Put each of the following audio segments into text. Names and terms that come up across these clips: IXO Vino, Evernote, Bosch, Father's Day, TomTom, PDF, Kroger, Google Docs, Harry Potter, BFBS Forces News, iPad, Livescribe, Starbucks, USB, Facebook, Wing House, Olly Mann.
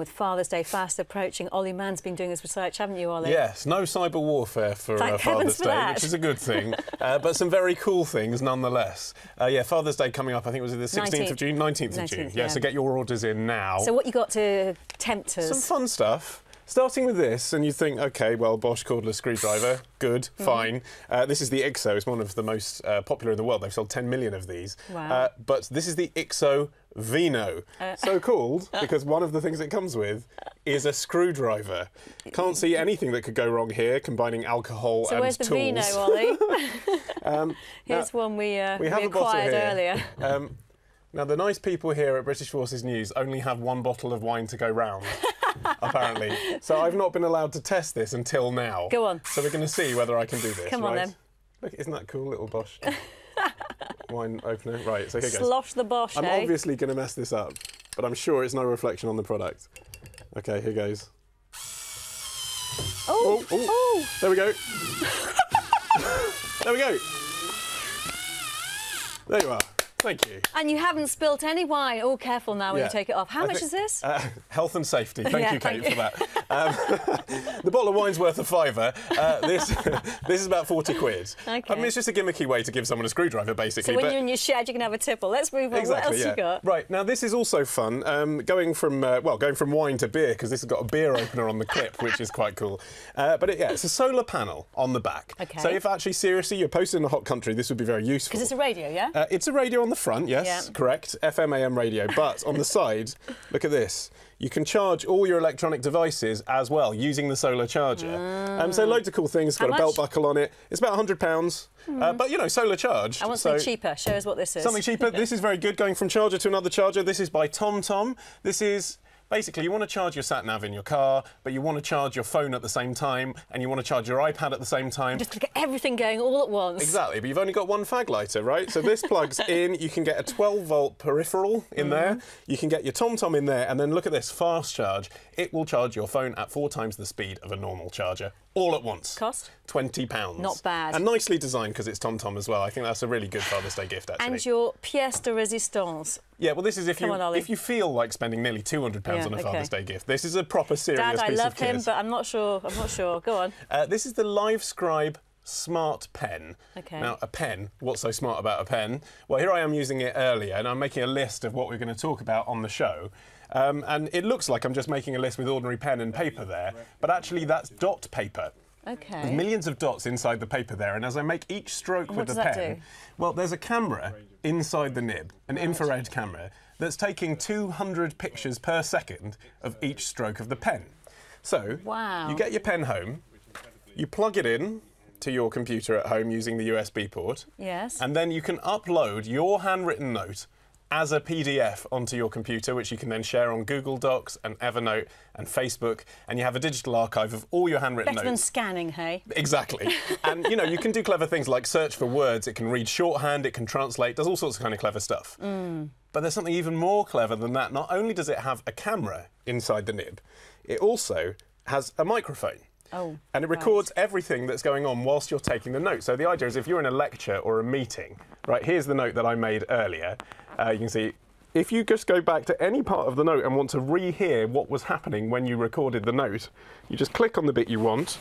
With Father's Day fast approaching, Olly Mann's been doing his research, haven't you, Olly? Yes, no cyber warfare for Father's Day, which is a good thing, but some very cool things nonetheless. Yeah, Father's Day coming up, I think it was the 19th of June. Yeah, so get your orders in now. So what you got to tempt us? Some fun stuff. Starting with this, and you think, OK, well, Bosch cordless screwdriver, good, fine. This is the IXO. It's one of the most popular in the world. They've sold 10 million of these. Wow. But this is the IXO Vino. So called because one of the things it comes with is a screwdriver. Can't see anything that could go wrong here, combining alcohol and tools. So where's the Vino, Olly? Here's one we acquired earlier. Now, the nice people here at British Forces News only have one bottle of wine to go round. Apparently. So I've not been allowed to test this until now. Go on. So we're going to see whether I can do this. Come on, right? Then. Look, isn't that cool, little Bosch wine opener? Right, so here goes. Slosh the Bosch, I'm obviously going to mess this up, but I'm sure it's no reflection on the product. OK, here goes. Oh! Oh, oh. There we go. There we go. There you are. Thank you. And you haven't spilt any wine. Oh, careful now when you take it off. How much is this? Health and safety. Thank you, Kate, for that. The bottle of wine's worth a £5. This is about 40 quid. Okay. I mean, it's just a gimmicky way to give someone a screwdriver, basically. So when you're in your shed, you can have a tipple. Let's move on. Exactly, what else you got? Right, now this is also fun. Going from wine to beer, because this has got a beer opener on the clip, which is quite cool. But it's a solar panel on the back. Okay. So if actually, seriously, you're posted in a hot country, this would be very useful. Because it's a radio, yeah? It's a radio on the front, yes, correct. FM/AM radio. But on the side, look at this. You can charge all your electronic devices as well using the solar charger. So loads of cool things. It's got a belt buckle on it. It's about £100. But, you know, solar charged. I want something cheaper. Show us what this is. Something cheaper. This is very good. Going from charger to another charger. This is by TomTom. This is... Basically, you want to charge your sat-nav in your car, but you want to charge your phone at the same time, and you want to charge your iPad at the same time. Just to get everything going all at once. Exactly, but you've only got one fag lighter, right? So this plugs in, you can get a 12-volt peripheral in there, you can get your TomTom in there, and then look at this, fast charge. It will charge your phone at 4 times the speed of a normal charger, all at once. Cost? £20. Not bad. And nicely designed, because it's TomTom as well. I think that's a really good Father's Day gift, actually. And your pièce de résistance. Yeah, well, this is if you feel like spending nearly £200 on a Father's Day gift. This is a proper serious piece of kit. Dad, I love him, but I'm not sure. I'm not sure. Go on. This is the Livescribe smart pen. Okay. Now, a pen, what's so smart about a pen? Well, here I am using it earlier, and I'm making a list of what we're going to talk about on the show. And it looks like I'm just making a list with ordinary pen and paper there, but actually that's dot paper. Okay. There's millions of dots inside the paper there, and as I make each stroke with the pen, well, there's a camera inside the nib, an infrared camera, that's taking 200 pictures per second of each stroke of the pen. So, you get your pen home, you plug it in to your computer at home using the USB port, and then you can upload your handwritten note as a PDF onto your computer, which you can then share on Google Docs and Evernote and Facebook, and you have a digital archive of all your handwritten notes. Better than scanning, hey? Exactly. And, you know, you can do clever things like search for words, it can read shorthand, it can translate, does all sorts of kind of clever stuff. But there's something even more clever than that. Not only does it have a camera inside the nib, it also has a microphone. Oh, and it records everything that's going on whilst you're taking the note. So the idea is if you're in a lecture or a meeting, right, here's the note that I made earlier. You can see, if you just go back to any part of the note and want to re-hear what was happening when you recorded the note, you just click on the bit you want,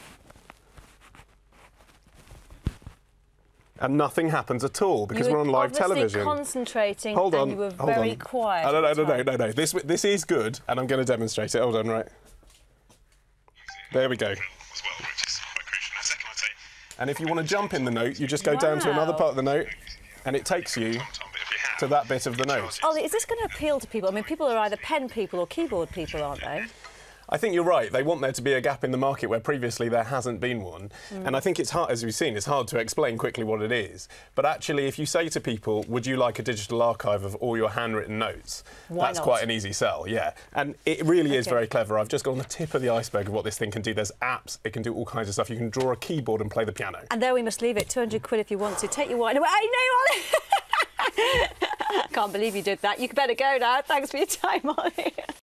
and nothing happens at all because we're on live television. You were obviously concentrating and you were very quiet. No. This is good, and I'm going to demonstrate it. Hold on, right. There we go. And if you want to jump in the note, you just go down to another part of the note, and it takes you to that bit of the note. Olly, is this going to appeal to people? I mean, people are either pen people or keyboard people, aren't they? I think you're right. They want there to be a gap in the market where previously there hasn't been one. And I think it's hard, as we've seen, it's hard to explain quickly what it is. But actually, if you say to people, would you like a digital archive of all your handwritten notes? That's quite an easy sell, yeah. And it really is very clever. I've just got on the tip of the iceberg of what this thing can do. There's apps, it can do all kinds of stuff. You can draw a keyboard and play the piano. And there we must leave it. 200 quid if you want to. Take your wine away. I know, Olly! I can't believe you did that. You better go now. Thanks for your time, Olly.